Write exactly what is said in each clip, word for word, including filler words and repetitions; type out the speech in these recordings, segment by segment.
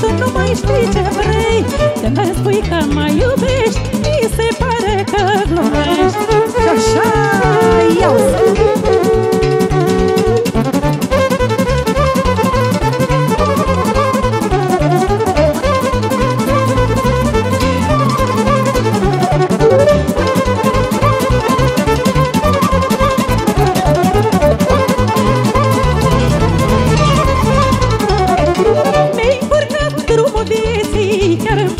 tu nu mai știi ce vrei. Să-mi spui că mai iubești, mi se pare că glumești. Și așa, iau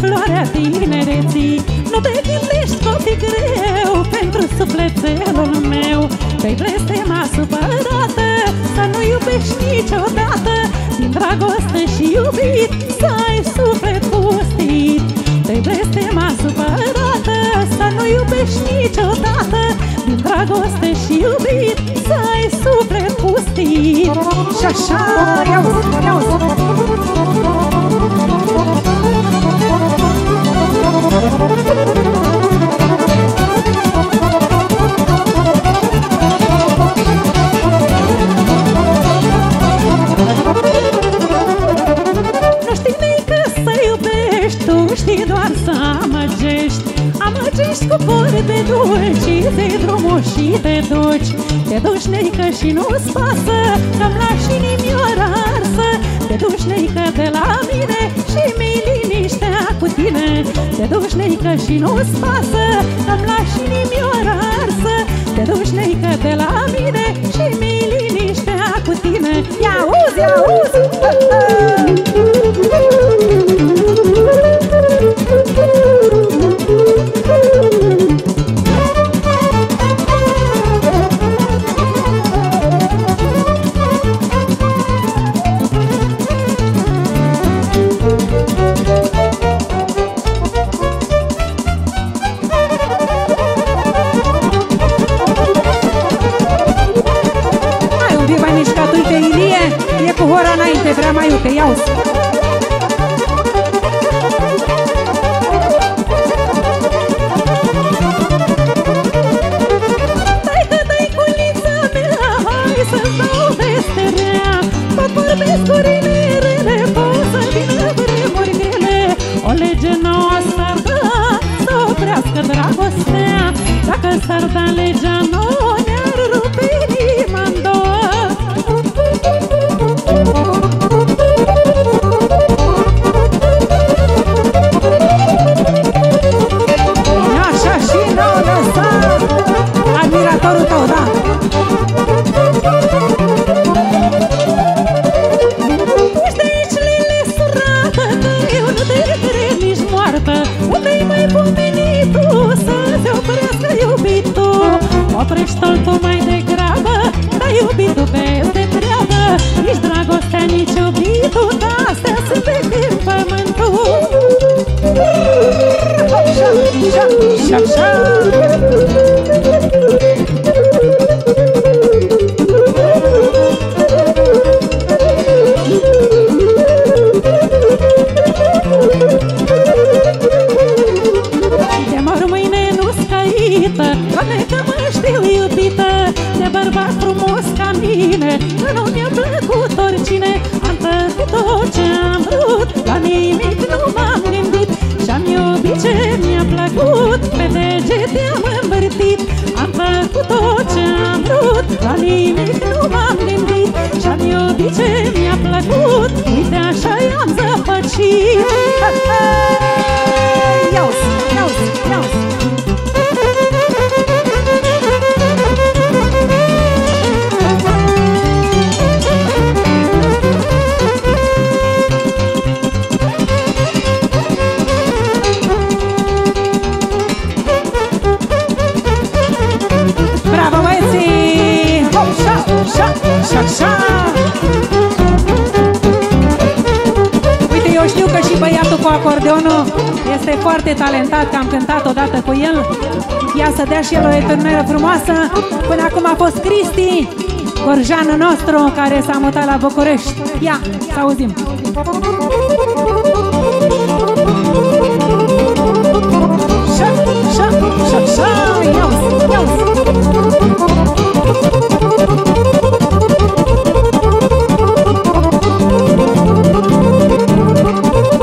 floarea tinereții. Nu te gândești că o fi greu pentru sufletelul meu. Te-ai blestemat supărată să nu iubești niciodată. Din dragoste și iubit să ai suflet pustit. Te-ai blestemat supărată să nu iubești niciodată. Din dragoste și iubit să ai suflet pustit. Și așa, iauzi, iauzi. Știi doar să amăgești, amăgești cu vorbe dulci. Dă-i drumul și te duci, te duci neică și nu-ți pasă, că-mi lași inimioara arsă. Te duci neică de la mine și mi-i liniștea cu tine. Te duci neică și nu-ți pasă, că-mi lași inimioara arsă. Te duci neică de la mine și mi-i liniștea cu tine. I-auzi, i-auzi! Înainte, vrea mai iute, iau-s! Taică, taiculița mea, hai să-mi dau veste rea. Tot vorbesc cu rime rele, pot să-mi vină vremuri grele. O lege nouă s-ar da să oprească dragostea. Dacă s-ar da legea nouă, ne-ar rupe inima în două. Oprește-l tu mai degrabă, da iubitul peste treabă. Nici dragostea, nici iubitul, da astea sunt pe din pământul. Și așa, Doamne, că mă știu iubită de bărbat frumos ca mine, că nu mi-a plăcut oricine. Am tăcut tot ce am vrut, la nimic nu m-am gândit. Și-am iubit ce mi-a plăcut, pe degete am învârtit. Am tăcut tot ce am vrut, la nimic nu m-am gândit. Și-am iubit ce mi-a plăcut, uite așa i-am zăpăcit. Iauzi, iauzi, iauzi. Uite, eu știu că și băiatul cu acordeonul este foarte talentat, că am cântat odată cu el. Ia să dea și el o eternă frumoasă. Până acum a fost Cristi, gorjanul nostru, care s-a mutat la București. Ia, să auzim! Șa, șa, șa, șa, iau-s, iau-s. Thank you.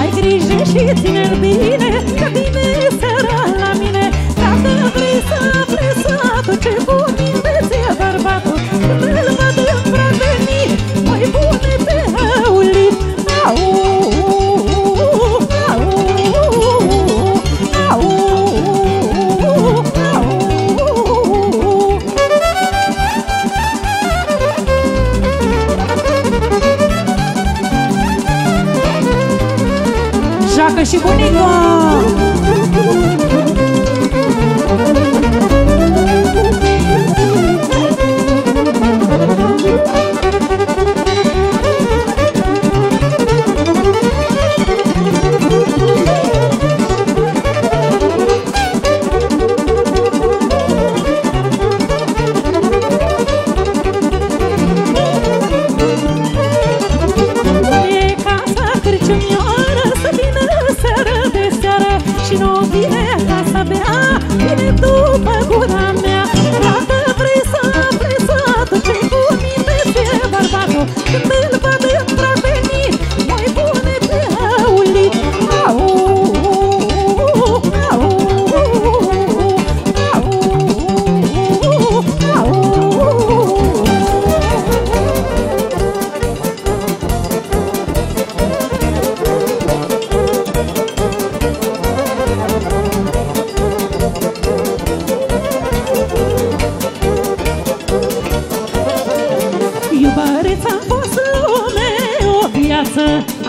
Ai grijă și ține bine, că vine seara la mine. Dacă vrei să vrei să aduce bunii pe ție bărbatul, când îl văd îmbrăcă mii, măi bune pe aulit. Au, au, au, au. Joacă și bunica!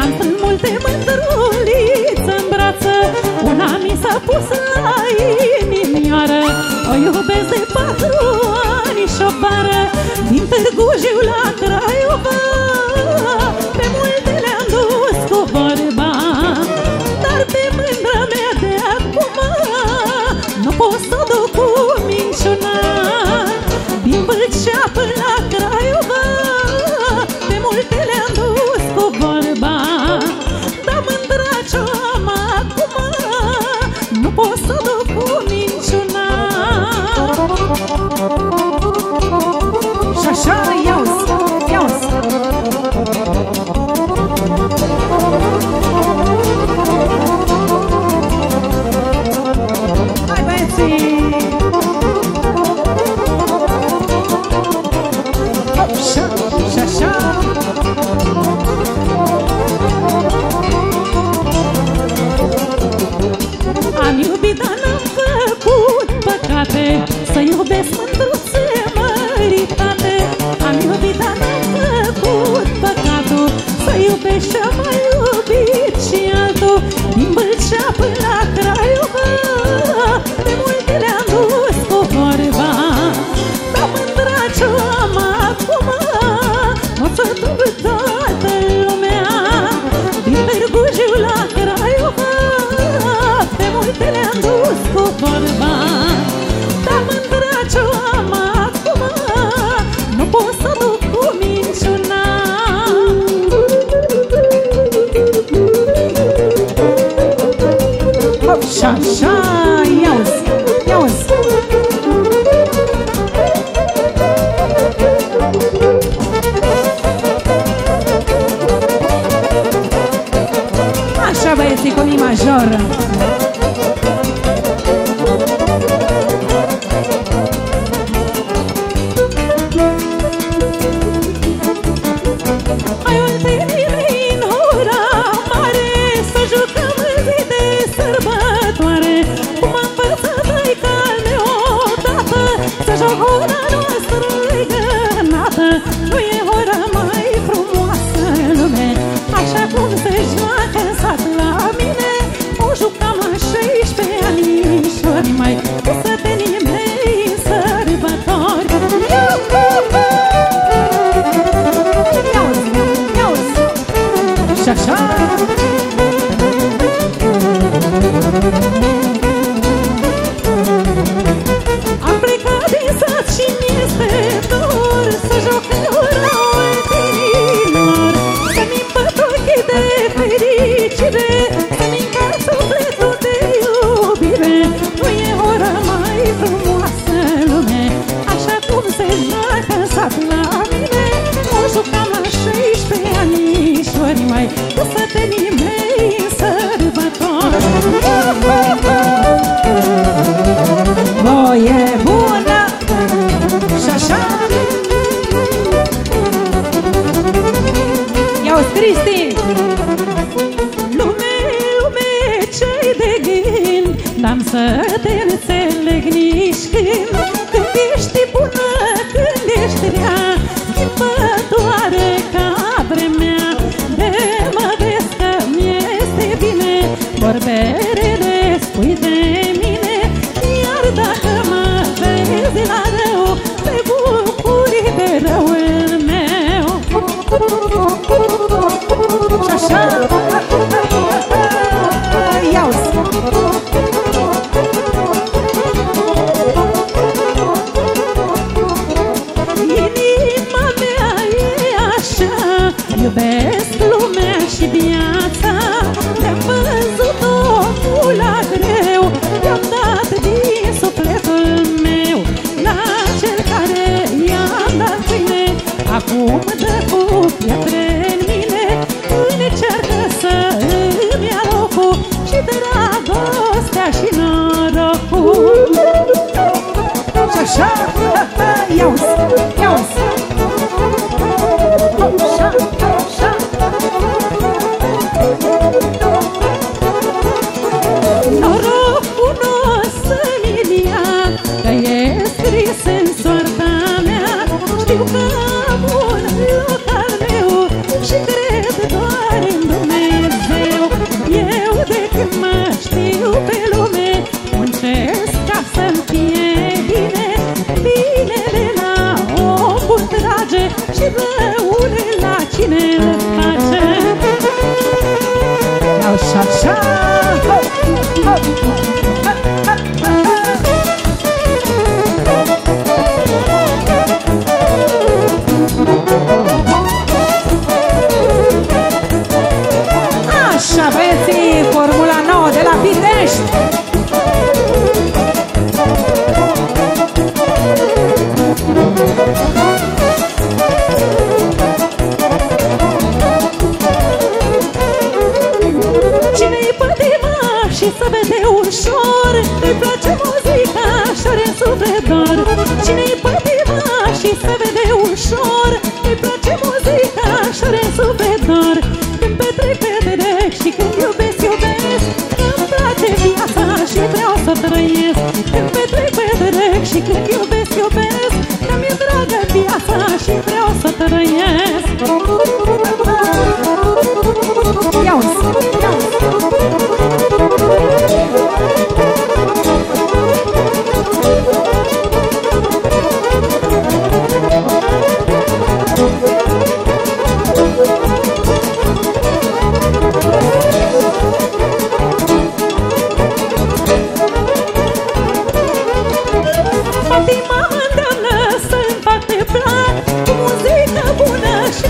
Am plâns multe mândrulițe în brață, una mi s-a pus la inimioară. O iubesc de patru ani și o bară, din Târgu Jiu la Craiova. Pe multe le-am dus cu vorba, dar pe mândra mea de acum nu pot să o duc cu minciuna. Din Vâlcea până la Craiova, pe multe le-am dus cu vorba, dar mândra ce-am acum nu pot să duc cu minciuna. Și așa, iau-s, iau-s. Hai, băieții! Și așa, am iubit, dar n-am făcut păcate, să iubesc mândruțe măritate. Am iubit, dar n-am făcut păcatul, să iubesc și-am mai iubit și altul. Din Vâlcea până la Craiova, pe multe le-am dus cu vorba, dar mândra ce-am acum mă fătru cu toată lumea. Din Târgu Jiu la Craiova, pe multe le-am dus cu vorba, dar mândra ce-am acum nu pot să duc cu minciuna. Și așa, iau-s, iau-s. Așa, băieții, cu mi majoră. Ora noastră legănată, nu e ora mai frumoasă în lume. Așa cum se joacă în sat la mine, o jucam la șaisprezece anișori, mai cu sătenii mei în sărbători. Iau-s, iau-s. Și așa, să te nimeni să să te înțeleg nici când, când ești bună, când ești rea, schimbătoare ca vremea. De mă vezi că mi-este bine, vorberele spui de mine, iar dacă mă vezi la rău, te bucuri de răul meu. Și așa, iubesc lumea și viața, te-am văzut-o cu la greu, te-am dat din sufletul meu. La cel care i-am dat bine, acum dă cu pietre în mine, încearcă să îmi ia locul și dragostea și norocul. Și așa, ia-uzi, ia-uzi. Norocul n-o să-mi ia, că e scris în soarta mea. Știu că am un loc al meu și cred doar în Dumnezeu. Eu de când mă știu pe lume, muncesc ca să-mi fie bine. Binele la omul trage și răule la cine-l face. Așa, băieții, formula nouă de la Pitești. Cine-i pătima și să vede ușor, îi place muzica și-are în suflet dor. Cine-i pătima și să vede ușor, îi place muzica și-are în suflet dor. Când petrec, petrec și când iubesc, iubesc, îmi place viața și vreau să trăiesc. Când petrec, petrec și când iubesc, iubesc, îmi-e dragă viața și vreau să trăiesc.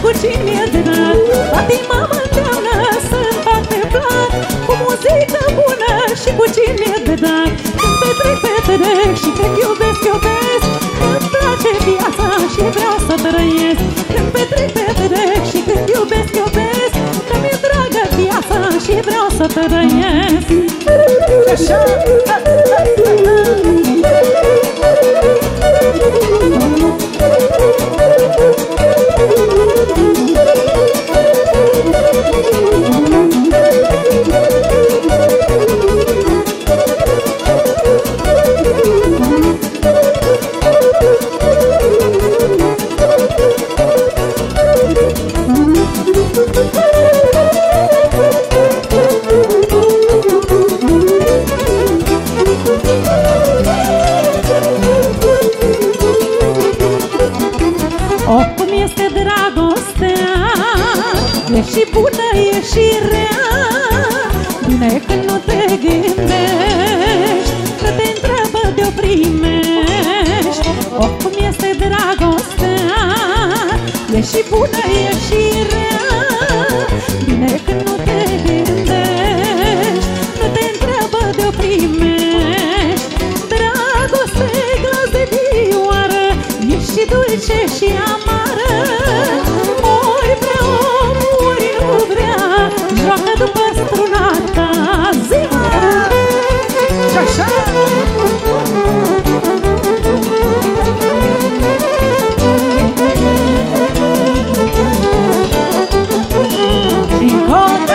Cu cine-i drag, Fatima mă îndeamnă să-mi fac pe plac, cu muzică bună și cu cine-i drag. Când petrec, petrec și când iubesc, iubesc, îmi place viața și vreau să trăiesc. Când petrec, petrec și când iubesc, iubesc, îmi-e dragă viața și vreau să trăiesc. Și e și bună, e și rea, bine când nu te gândești că te întreabă de-o primești. O, cum este dragostea, e și bună, e și rea, bine când nu te gândești că te întreabă de-o primești. Dragoste glas de vioară, e și dulce și amară, ori vrea omul, nu vrea, joacă după struna ta. Zi-mă! Și așa! Și încă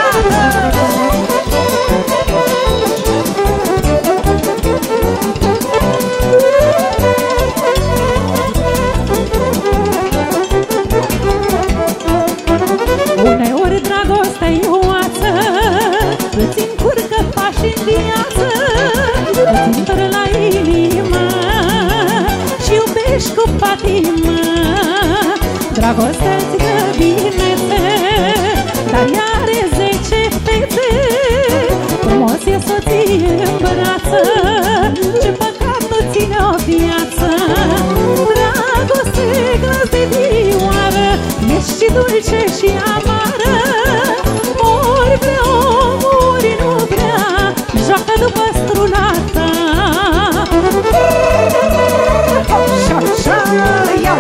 Dragoste-ți dă bine dar ea are zece fete. Frumos e soție în brață, ce păcat nu ține o viață. Dragoste glas de vioară, ești și dulce și amară. Mori vrea omul, nu vrea, joacă după struna ta. Și așa, iau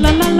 la la la la la.